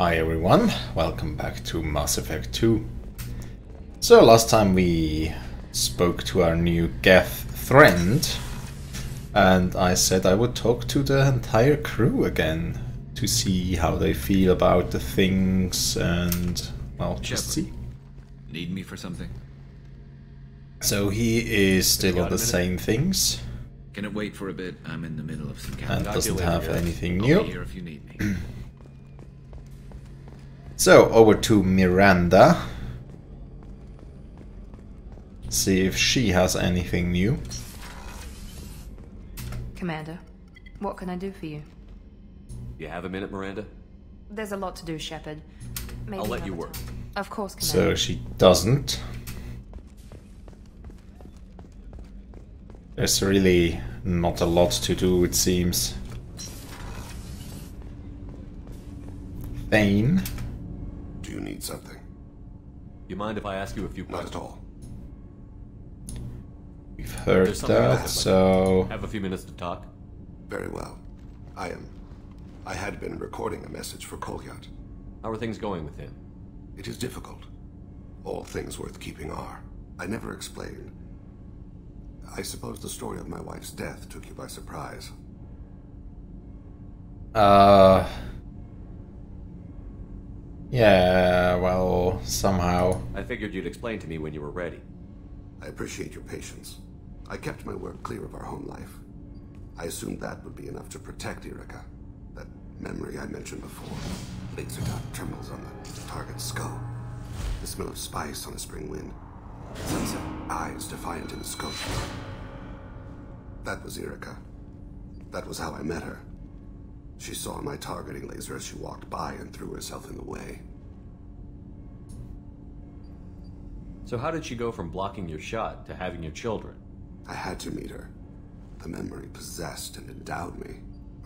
Hi everyone, welcome back to Mass Effect 2. So last time we spoke to our new Geth friend, and I said I would talk to the entire crew again to see how they feel about the things and, well, just see. Need me for something? So he is still on the same things. Can it wait for a bit? I'm in the middle of some campaign. And doesn't have anything new. I'll be here if you need me. So, over to Miranda. See if she has anything new. Commander, what can I do for you? You have a minute, Miranda? There's a lot to do, Shepherd. Maybe I'll let you work. Of course, Commander. So she doesn't. There's really not a lot to do, it seems. Thane. You need something. You mind if I ask you a few questions? Not at all. We've heard that, so... Have a few minutes to talk? Very well. I had been recording a message for Colyot. How are things going with him? It is difficult. All things worth keeping are. I never explained. I suppose the story of my wife's death took you by surprise. Yeah, well, somehow. I figured you'd explain to me when you were ready. I appreciate your patience. I kept my work clear of our home life. I assumed that would be enough to protect Irikah. That memory I mentioned before. Laser dot trembles on the target's skull. The smell of spice on a spring wind. Sunset eyes defiant in the scope. That was Irikah. That was how I met her. She saw my targeting laser as she walked by and threw herself in the way. So how did she go from blocking your shot to having your children? I had to meet her. The memory possessed and endowed me.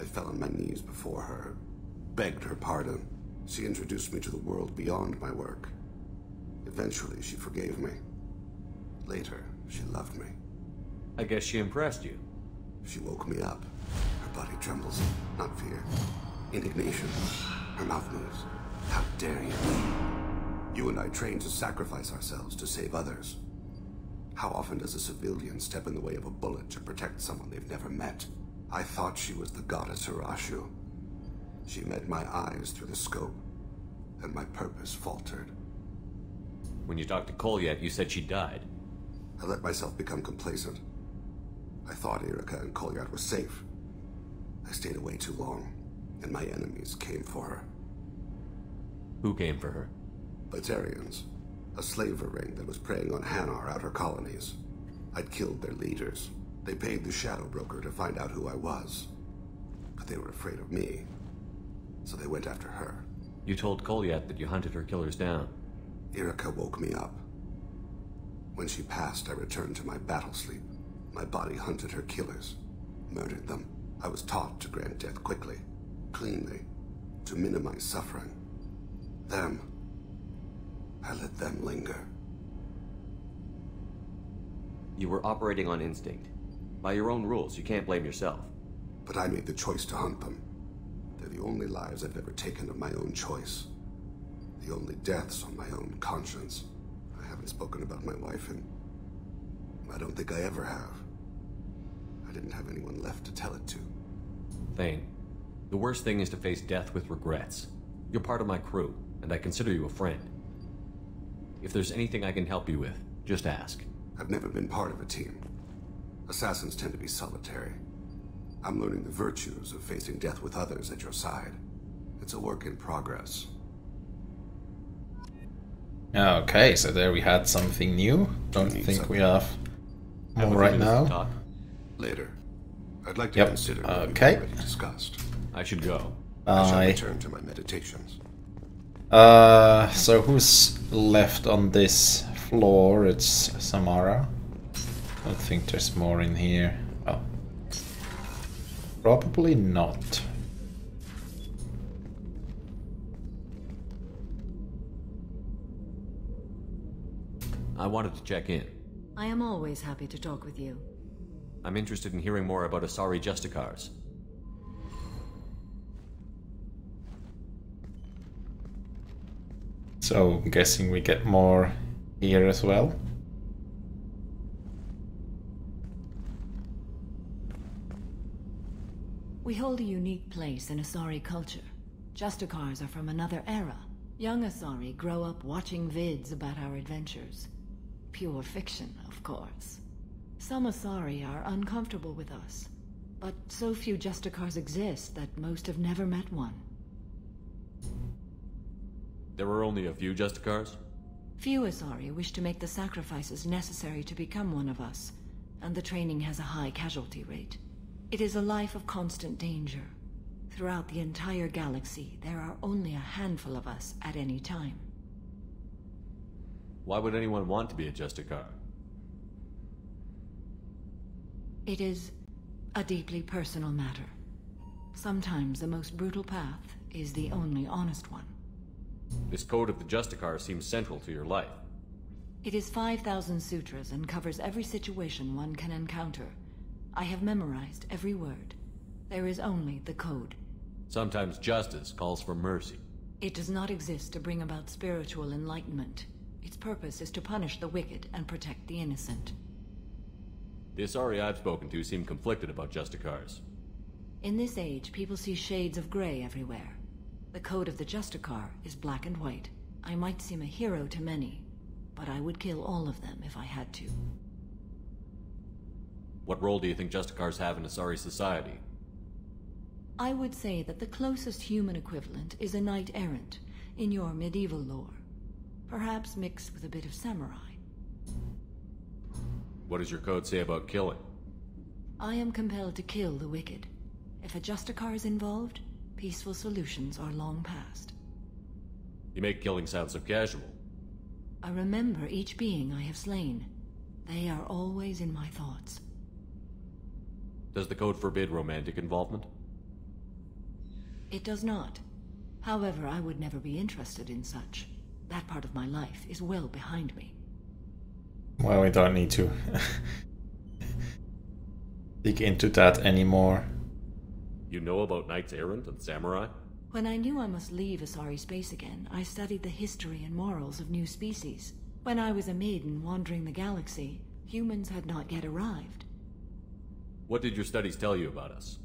I fell on my knees before her, begged her pardon. She introduced me to the world beyond my work. Eventually, she forgave me. Later, she loved me. I guess she impressed you. She woke me up. Her body trembles, not fear, indignation. Her mouth moves. How dare you? You and I trained to sacrifice ourselves to save others. How often does a civilian step in the way of a bullet to protect someone they've never met? I thought she was the goddess Hirashu. She met my eyes through the scope, and my purpose faltered. When you talked to Colyot, you said she died. I let myself become complacent. I thought Irikah and Colyot were safe. I stayed away too long, and my enemies came for her. Who came for her? Batarians, a slaver ring that was preying on Hanar outer colonies. I'd killed their leaders. They paid the Shadow Broker to find out who I was. But they were afraid of me, so they went after her. You told Colyot that you hunted her killers down. Irikah woke me up. When she passed, I returned to my battle sleep. My body hunted her killers, murdered them. I was taught to grant death quickly, cleanly, to minimize suffering. Them. I let them linger. You were operating on instinct. By your own rules, you can't blame yourself. But I made the choice to hunt them. They're the only lives I've ever taken of my own choice. The only deaths on my own conscience. I haven't spoken about my wife, and I don't think I ever have. I didn't have anyone left to tell it to. Thane, the worst thing is to face death with regrets. You're part of my crew, and I consider you a friend. If there's anything I can help you with, just ask. I've never been part of a team. Assassins tend to be solitary. I'm learning the virtues of facing death with others at your side. It's a work in progress. Okay, so there we had something new. Don't think we have more right now. Later. I'd like to consider what we've already discussed. I should go. I shall return to my meditations. So who's left on this floor? It's Samara. I don't think there's more in here. Oh. Probably not. I wanted to check in. I am always happy to talk with you. I'm interested in hearing more about Asari Justicars. so I'm guessing we get more here as well. We hold a unique place in Asari culture. Justicars are from another era. Young Asari grow up watching vids about our adventures. Pure fiction, of course. Some Asari are uncomfortable with us, but so few Justicars exist that most have never met one. There were only a few Justicars? Few Asari wish to make the sacrifices necessary to become one of us, and the training has a high casualty rate. It is a life of constant danger. Throughout the entire galaxy, there are only a handful of us at any time. Why would anyone want to be a Justicar? It is a deeply personal matter. Sometimes the most brutal path is the only honest one. This code of the Justicar seems central to your life. It is 5,000 sutras and covers every situation one can encounter. I have memorized every word. There is only the code. Sometimes justice calls for mercy. It does not exist to bring about spiritual enlightenment. Its purpose is to punish the wicked and protect the innocent. The Asari I've spoken to seem conflicted about Justicars. In this age, people see shades of gray everywhere. The code of the Justicar is black and white. I might seem a hero to many, but I would kill all of them if I had to. What role do you think Justicars have in Asari society? I would say that the closest human equivalent is a knight-errant in your medieval lore. Perhaps mixed with a bit of samurai. What does your code say about killing? I am compelled to kill the wicked. If a Justicar is involved, peaceful solutions are long past. You make killing sound so casual. I remember each being I have slain. They are always in my thoughts. Does the code forbid romantic involvement? It does not. However, I would never be interested in such. That part of my life is well behind me. Well, we don't need to dig into that anymore. You know about knights errant and samurai? When I knew I must leave Asari space again, I studied the history and morals of new species. When I was a maiden wandering the galaxy, humans had not yet arrived. What did your studies tell you about us?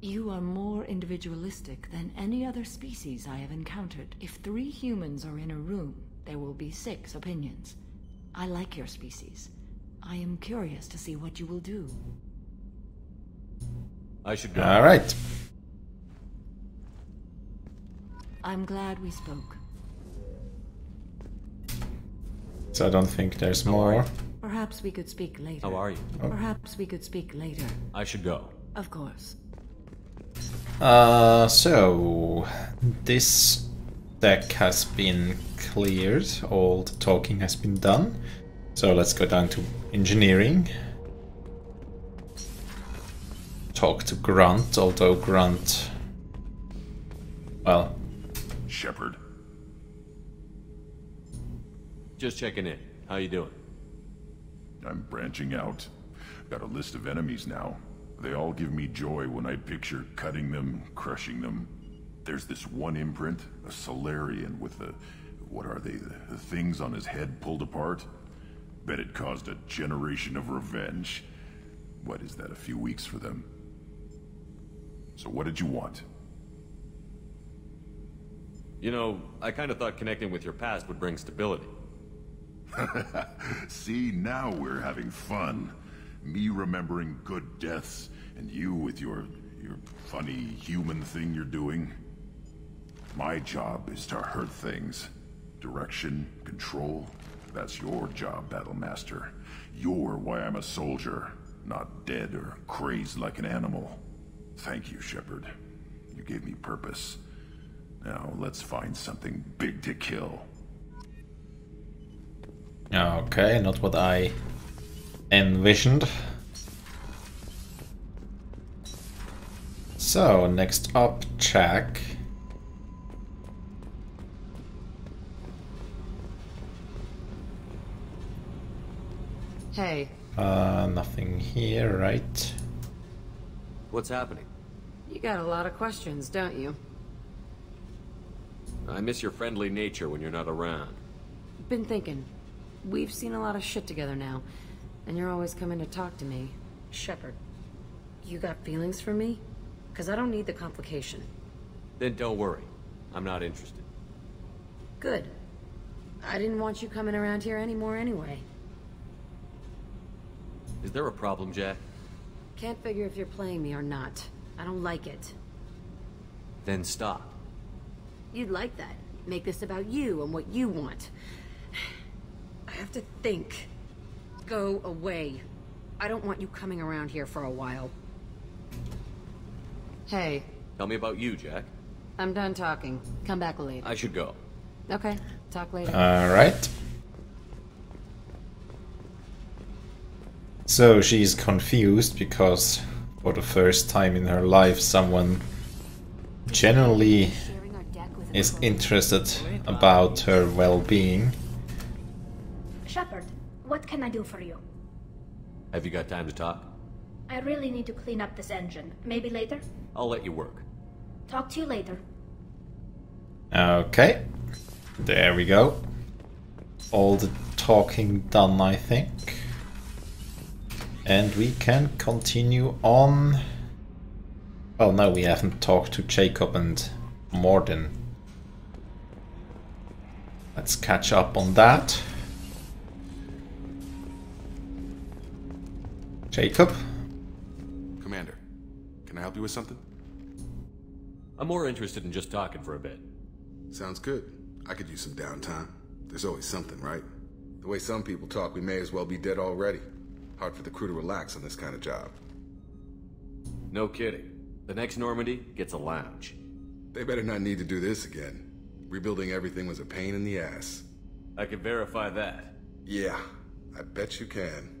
You are more individualistic than any other species I have encountered. If 3 humans are in a room, there will be 6 opinions. I like your species. I am curious to see what you will do. I should go. All right. I'm glad we spoke. So I don't think there's more. Perhaps we could speak later. How are you? Oh. Perhaps we could speak later. I should go. Of course. So this deck has been cleared, all the talking has been done, so let's go down to engineering. Talk to Grunt, although Grunt... well... Shepherd? Just checking in. How you doing? I'm branching out. Got a list of enemies now. They all give me joy when I picture cutting them, crushing them. There's this one imprint, a Salarian with the... what are they? The things on his head pulled apart? Bet it caused a generation of revenge. What is that, a few weeks for them? So what did you want? You know, I kind of thought connecting with your past would bring stability. See, now we're having fun. Me remembering good deaths, and you with your funny human thing you're doing. My job is to hurt things. Direction, control, that's your job, Battlemaster. You're why I'm a soldier, not dead or crazed like an animal. Thank you, Shepherd. You gave me purpose. Now let's find something big to kill. Okay, not what I envisioned. So, next up, Jack. Hey. Nothing here, right? What's happening? You got a lot of questions, don't you? I miss your friendly nature when you're not around. Been thinking. We've seen a lot of shit together now, and you're always coming to talk to me. Shepherd, you got feelings for me? Because I don't need the complication. Then don't worry. I'm not interested. Good. I didn't want you coming around here anymore anyway. Is there a problem, Jack? Can't figure if you're playing me or not. I don't like it. Then stop. You'd like that. Make this about you and what you want. I have to think. Go away. I don't want you coming around here for a while. Hey. Tell me about you, Jack. I'm done talking. Come back later. I should go. Okay. Talk later. Alright. So she's confused because for the first time in her life someone generally is interested about her well-being. Shepherd, what can I do for you? Have you got time to talk? I really need to clean up this engine. Maybe later? I'll let you work. Talk to you later. Okay. There we go. All the talking done, I think. And we can continue on... Well, no, we haven't talked to Jacob and Mordin. Let's catch up on that. Jacob? Commander, can I help you with something? I'm more interested in just talking for a bit. Sounds good. I could use some downtime. There's always something, right? The way some people talk, we may as well be dead already. Hard for the crew to relax on this kind of job. No kidding. The next Normandy gets a lounge. They better not need to do this again. Rebuilding everything was a pain in the ass. I can verify that. Yeah, I bet you can.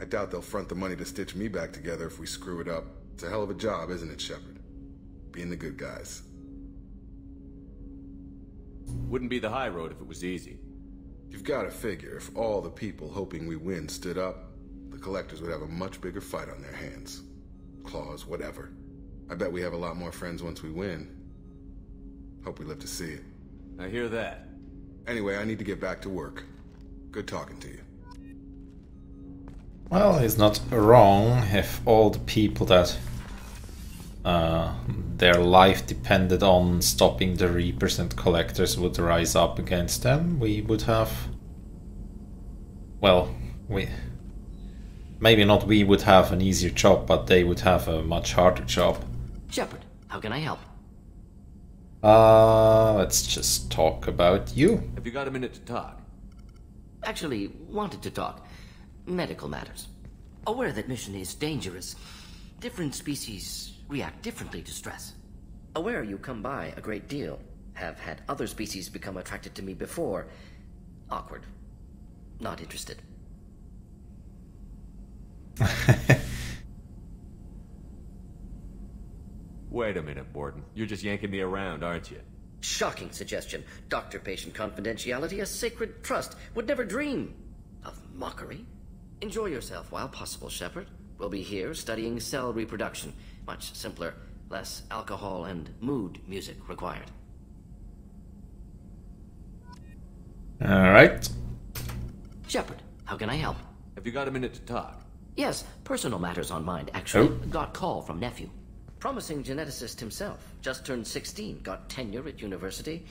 I doubt they'll front the money to stitch me back together if we screw it up. It's a hell of a job, isn't it, Shepherd? Being the good guys. Wouldn't be the high road if it was easy. You've got to figure, if all the people hoping we win stood up, the Collectors would have a much bigger fight on their hands. Claws, whatever. I bet we have a lot more friends once we win. Hope we live to see it. I hear that. Anyway, I need to get back to work. Good talking to you. Well, he's not wrong if all the people that their life depended on stopping the Reapers and Collectors would rise up against them. We would have... Well, we... Maybe not we would have an easier job, but they would have a much harder job. Shepherd, how can I help? Let's just talk about you. Have you got a minute to talk? Actually, wanted to talk. Medical matters. Aware that mission is dangerous. Different species react differently to stress. Aware you come by a great deal. Have had other species become attracted to me before. Awkward. Not interested. Wait a minute, Mordin. You're just yanking me around, aren't you? Shocking suggestion. Doctor-patient confidentiality, a sacred trust. Would never dream of mockery. Enjoy yourself while possible, Shepherd. We'll be here studying cell reproduction. Much simpler, less alcohol and mood music required. Alright. Shepherd, how can I help? Have you got a minute to talk? Yes, personal matters on mind, actually. Oh. Got call from nephew. Promising geneticist himself. Just turned 16, got tenure at university.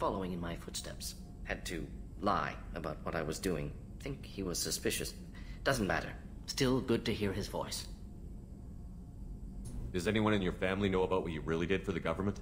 Following in my footsteps. Had to lie about what I was doing. Think he was suspicious. Doesn't matter. Still good to hear his voice. Does anyone in your family know about what you really did for the government?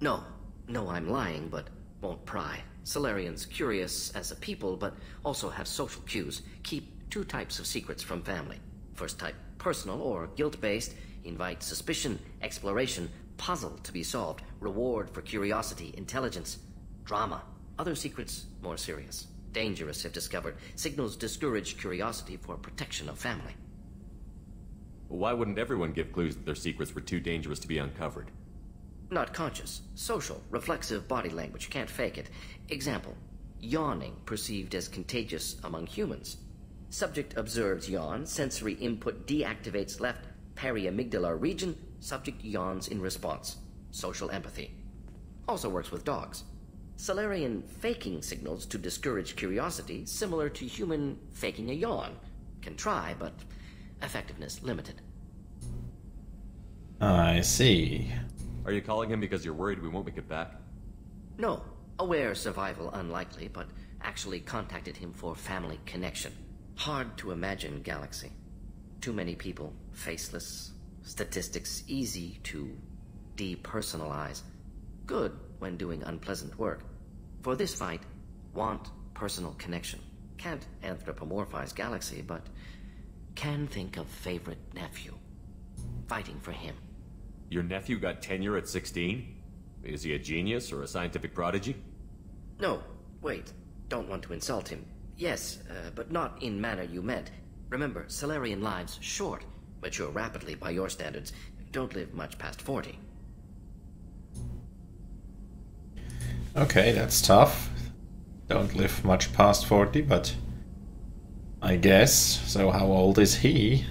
No. No, I'm lying, but won't pry. Salarians curious as a people, but also have social cues. Keep two types of secrets from family. First type, personal or guilt-based. Invite suspicion, exploration, puzzle to be solved. Reward for curiosity, intelligence, drama. Other secrets, more serious. Dangerous if discovered. Signals discourage curiosity for protection of family. Why wouldn't everyone give clues that their secrets were too dangerous to be uncovered? Not conscious. Social, reflexive body language. Can't fake it. Example. Yawning perceived as contagious among humans. Subject observes yawn. Sensory input deactivates left periamygdala region. Subject yawns in response. Social empathy. also works with dogs. Salarian faking signals to discourage curiosity, similar to human faking a yawn. Can try, but effectiveness limited. I see. Are you calling him because you're worried we won't make it back? No. Aware survival unlikely, but actually contacted him for family connection. Hard to imagine galaxy. Too many people, faceless, statistics easy to depersonalize. Good when doing unpleasant work. For this fight, want personal connection. Can't anthropomorphize galaxy, but can think of favorite nephew. Fighting for him. Your nephew got tenure at 16? Is he a genius or a scientific prodigy? No, wait. Don't want to insult him. Yes, but not in manner you meant. Remember, Salarian lives short. Mature rapidly by your standards. Don't live much past 40. Okay, that's tough. Don't live much past 40, but I guess. So how old is he?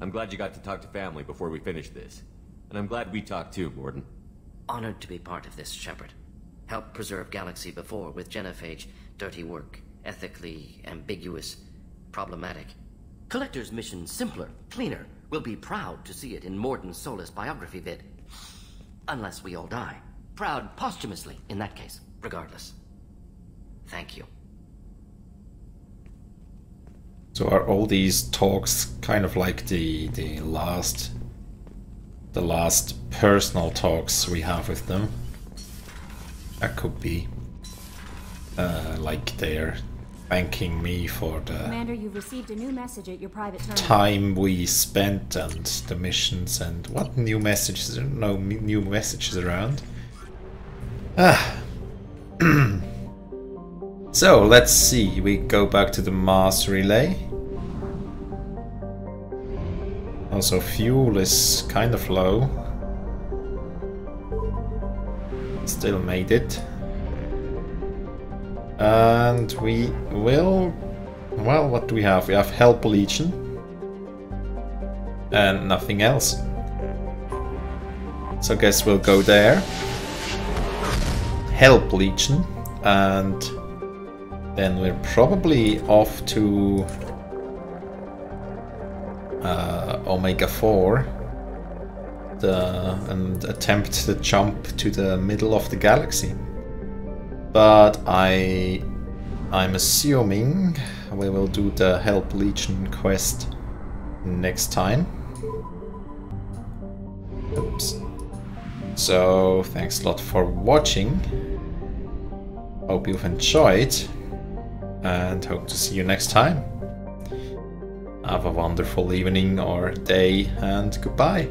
I'm glad you got to talk to family before we finish this. And I'm glad we talked too, Mordin. Honored to be part of this, Shepherd. Helped preserve Galaxy before with Genophage. Dirty work. Ethically ambiguous. Problematic. Collector's mission simpler, cleaner. We'll be proud to see it in Mordin Solus biography vid. Unless we all die. Proud posthumously, in that case. Regardless. Thank you. So are all these talks kind of like the last personal talks we have with them? That could be. Like they're thanking me for the Commander, you've received a new message at your private time we spent and the missions and what new messages? No new messages around. Ah. So let's see. We go back to the Mass Relay. Also, fuel is kind of low. Still made it. And we will... Well, what do we have? We have Help Legion. And nothing else. So I guess we'll go there. Help Legion. And then we're probably off to... Omega 4 and attempt the jump to the middle of the galaxy. But I'm assuming we will do the Help Legion quest next time. Oops. So thanks a lot for watching. Hope you've enjoyed and hope to see you next time. Have a wonderful evening or day, and goodbye.